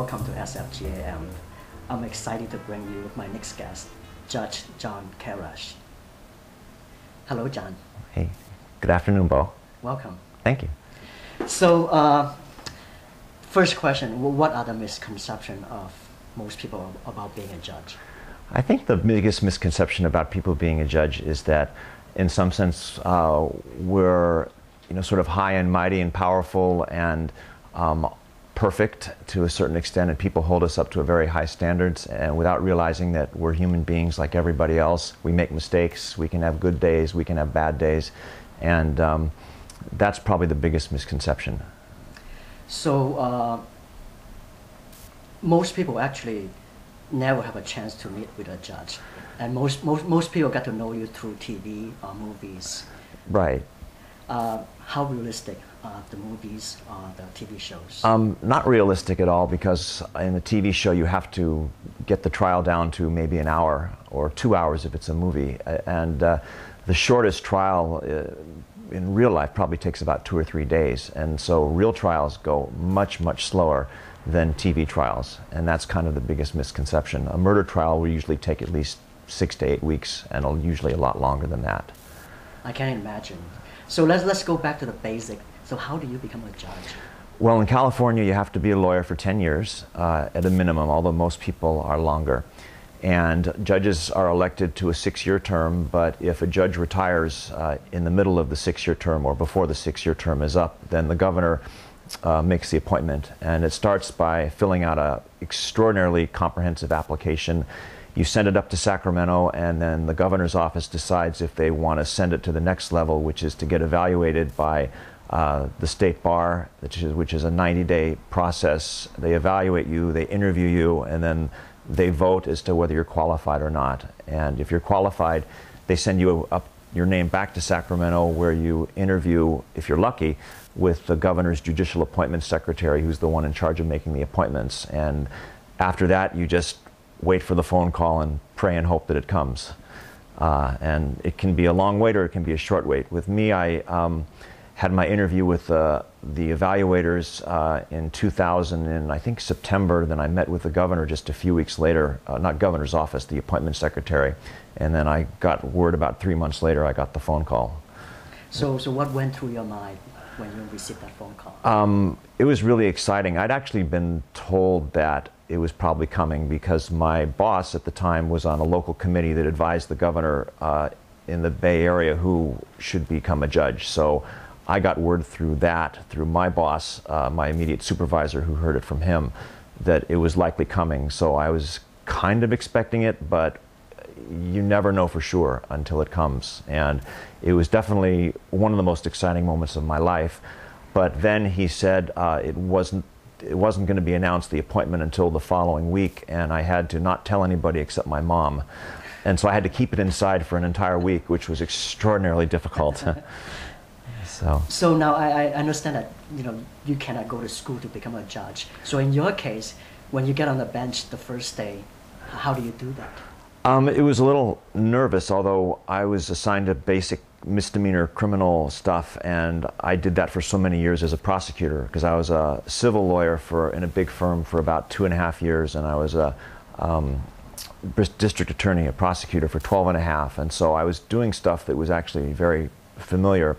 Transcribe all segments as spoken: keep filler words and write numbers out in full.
welcome to S F G A M. I'm excited to bring you my next guest, Judge John Karesh. Hello, John. Hey, good afternoon, Bo. Welcome. Thank you. So, uh, first question, what are the misconceptions of most people about being a judge? I think the biggest misconception about people being a judge is that, in some sense, uh, we're you know, sort of high and mighty and powerful and um, perfect to a certain extent, and people hold us up to a very high standards, and without realizing that we're human beings like everybody else. We make mistakes, we can have good days, we can have bad days, and um, that's probably the biggest misconception. So uh, most people actually never have a chance to meet with a judge, and most, most, most people get to know you through T V or movies. Right. Uh, how realistic are the movies or the T V shows? Um, not realistic at all, because in the T V show you have to get the trial down to maybe an hour or two hours if it's a movie, and uh, the shortest trial uh, in real life probably takes about two or three days, and so real trials go much, much slower than T V trials, and that's kind of the biggest misconception. A murder trial will usually take at least six to eight weeks, and it'll usually a lot longer than that. I can't imagine. So let's, let's go back to the basic. So how do you become a judge? Well, in California, you have to be a lawyer for ten years uh, at a minimum, although most people are longer. And judges are elected to a six-year term, but if a judge retires uh, in the middle of the six-year term or before the six-year term is up, then the governor uh, makes the appointment. And it starts by filling out an extraordinarily comprehensive application. You send it up to Sacramento, and then the governor's office decides if they want to send it to the next level, which is to get evaluated by uh, the state bar, which is, which is a ninety-day process. They evaluate you, they interview you, and then they vote as to whether you're qualified or not. And if you're qualified, they send you up your name back to Sacramento, where you interview, if you're lucky, with the governor's judicial appointment secretary, who's the one in charge of making the appointments. And after that, you just wait for the phone call and pray and hope that it comes. Uh, and it can be a long wait or it can be a short wait. With me, I um, had my interview with uh, the evaluators uh, in two thousand, and I think September. Then I met with the governor just a few weeks later, uh, not governor's office, the appointment secretary. And then I got word about three months later, I got the phone call. So, so what went through your mind when you received that phone call? Um, it was really exciting. I'd actually been told that it was probably coming, because my boss at the time was on a local committee that advised the governor uh, in the Bay Area who should become a judge. So I got word through that, through my boss, uh, my immediate supervisor, who heard it from him, that it was likely coming. So I was kind of expecting it, but you never know for sure until it comes. And it was definitely one of the most exciting moments of my life. But then he said uh, it wasn't It wasn't going to be announced, the appointment, until the following week, and I had to not tell anybody except my mom. And so I had to keep it inside for an entire week, which was extraordinarily difficult. so so now I, I understand that you know you cannot go to school to become a judge. So in your case, when you get on the bench the first day, how do you do that? Um, it was a little nervous, although I was assigned a basic misdemeanor criminal stuff, and I did that for so many years as a prosecutor, because I was a civil lawyer for in a big firm for about two and a half years, and I was a um, district attorney, a prosecutor, for twelve and a half, and so I was doing stuff that was actually very familiar.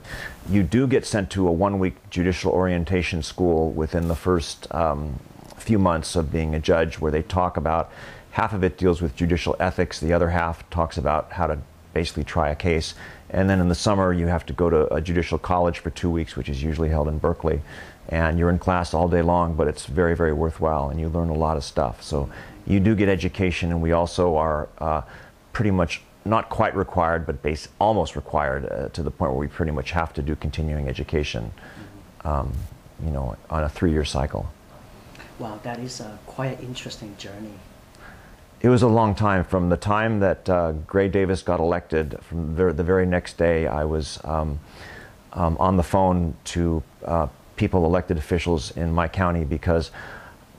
You do get sent to a one-week judicial orientation school within the first um, few months of being a judge, where they talk about, half of it deals with judicial ethics, the other half talks about how to basically try a case. And then in the summer, you have to go to a judicial college for two weeks, which is usually held in Berkeley. And you're in class all day long, but it's very, very worthwhile, and you learn a lot of stuff. So you do get education, and we also are uh, pretty much not quite required, but base, almost required, uh, to the point where we pretty much have to do continuing education, um, you know, on a three-year cycle. Wow, that is a quite interesting journey. It was a long time. From the time that uh, Gray Davis got elected, from the, the very next day, I was um, um, on the phone to uh, people, elected officials in my county, because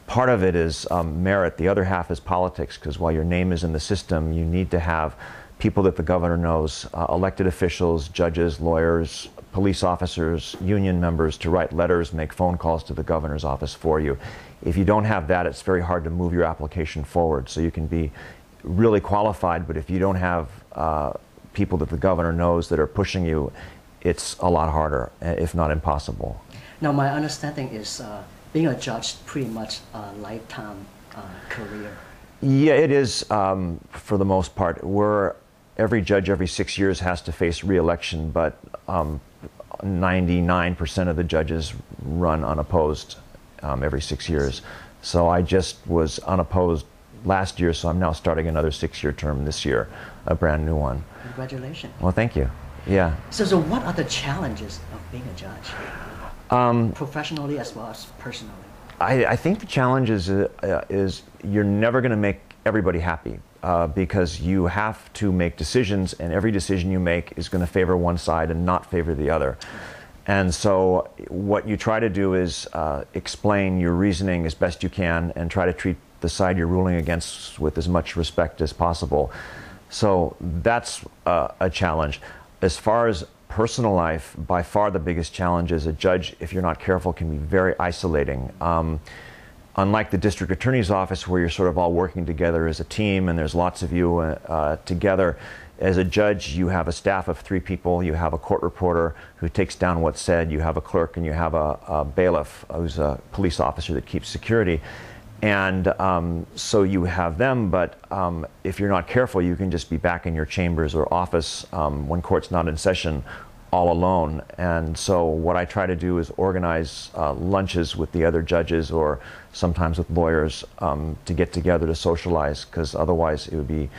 part of it is um, merit. The other half is politics, because while your name is in the system, you need to have people that the governor knows, uh, elected officials, judges, lawyers, police officers, union members, to write letters, make phone calls to the governor's office for you. If you don't have that, it's very hard to move your application forward. So you can be really qualified, but if you don't have uh, people that the governor knows that are pushing you, it's a lot harder, if not impossible. Now, my understanding is uh, being a judge pretty much a lifetime uh, career. Yeah, it is, um, for the most part. We're, every judge every six years has to face re-election, but ninety-nine percent um, of the judges run unopposed um, every six years. So I just was unopposed last year, so I'm now starting another six-year term this year, a brand new one. Congratulations. Well, thank you. Yeah. So, so what are the challenges of being a judge, um, professionally as well as personally? I, I think the challenge is, uh, is you're never going to make everybody happy, uh, because you have to make decisions, and every decision you make is going to favor one side and not favor the other. And so what you try to do is uh, explain your reasoning as best you can and try to treat the side you're ruling against with as much respect as possible. So that's uh, a challenge. As far as personal life, by far the biggest challenge is a judge, if you're not careful, can be very isolating. Um, unlike the district attorney's office, where you're sort of all working together as a team and there's lots of you uh, together, as a judge you have a staff of three people, you have a court reporter who takes down what's said, you have a clerk, and you have a, a bailiff who's a police officer that keeps security. And um, so you have them, but um, if you're not careful, you can just be back in your chambers or office um, when court's not in session, all alone. And so what I try to do is organize uh, lunches with the other judges, or sometimes with lawyers, um, to get together to socialize, because otherwise it would be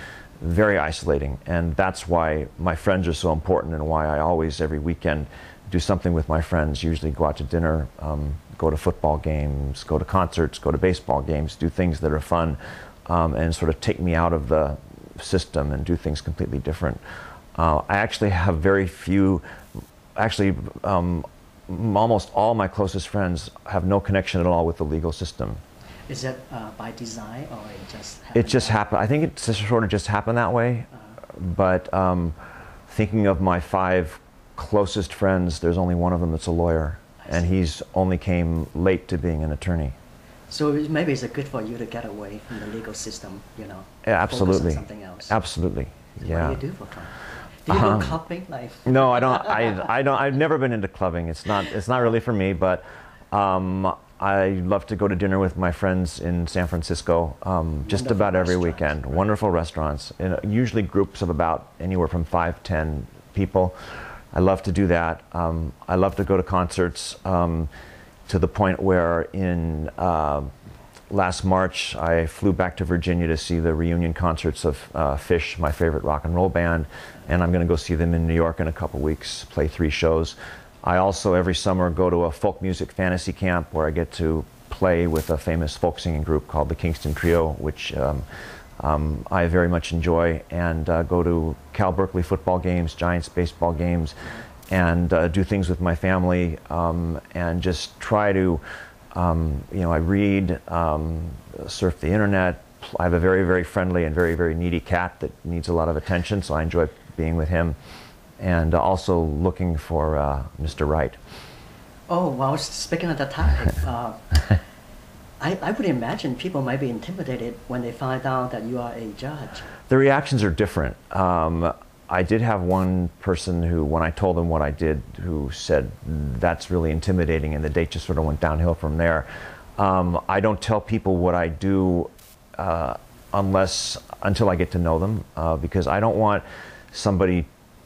very isolating. And that's why my friends are so important, and why I always, every weekend, do something with my friends, usually go out to dinner, um, go to football games, go to concerts, go to baseball games, do things that are fun, um, and sort of take me out of the system and do things completely different. Uh, I actually have very few, actually um, almost all my closest friends have no connection at all with the legal system. Is that uh, by design, or it just happened? It just happened. I think it sort of just happened that way. Uh-huh. But um, thinking of my five closest friends, there's only one of them that's a lawyer. And he's only came late to being an attorney. So maybe it's good for you to get away from the legal system, you know. Yeah, absolutely. Focus on something else. Absolutely. Yeah. What do you do for fun? Do you um, do clubbing? Like? No, I don't. I, I don't. I've never been into clubbing. It's not. It's not really for me. But um, I love to go to dinner with my friends in San Francisco. Um, just about every weekend. Right. Wonderful restaurants. And usually groups of about anywhere from five, ten people. I love to do that. Um, I love to go to concerts, um, to the point where in uh, last March I flew back to Virginia to see the reunion concerts of uh, Fish, my favorite rock and roll band, and I'm going to go see them in New York in a couple weeks, play three shows. I also every summer go to a folk music fantasy camp where I get to play with a famous folk singing group called the Kingston Trio, which um, Um, I very much enjoy, and uh, go to Cal Berkeley football games, Giants baseball games, and uh, do things with my family, um, and just try to, um, you know, I read, um, surf the internet. I have a very, very friendly and very, very needy cat that needs a lot of attention, so I enjoy being with him, and uh, also looking for uh, Mister Right. Oh, well, speaking of the topic, uh, I, I would imagine people might be intimidated when they find out that you are a judge. The reactions are different. Um, I did have one person who, when I told them what I did, who said, that's really intimidating, and the date just sort of went downhill from there. Um, I don't tell people what I do uh, unless, until I get to know them, uh, because I don't want somebody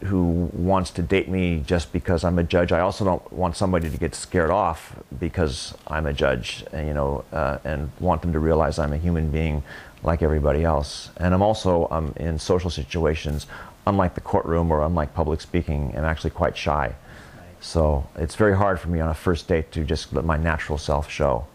who wants to date me just because I'm a judge. I also don't want somebody to get scared off because I'm a judge, and, you know, uh, and want them to realize I'm a human being like everybody else. And I'm also, um, in social situations, unlike the courtroom or unlike public speaking, I'm actually quite shy. Right. So it's very hard for me on a first date to just let my natural self show.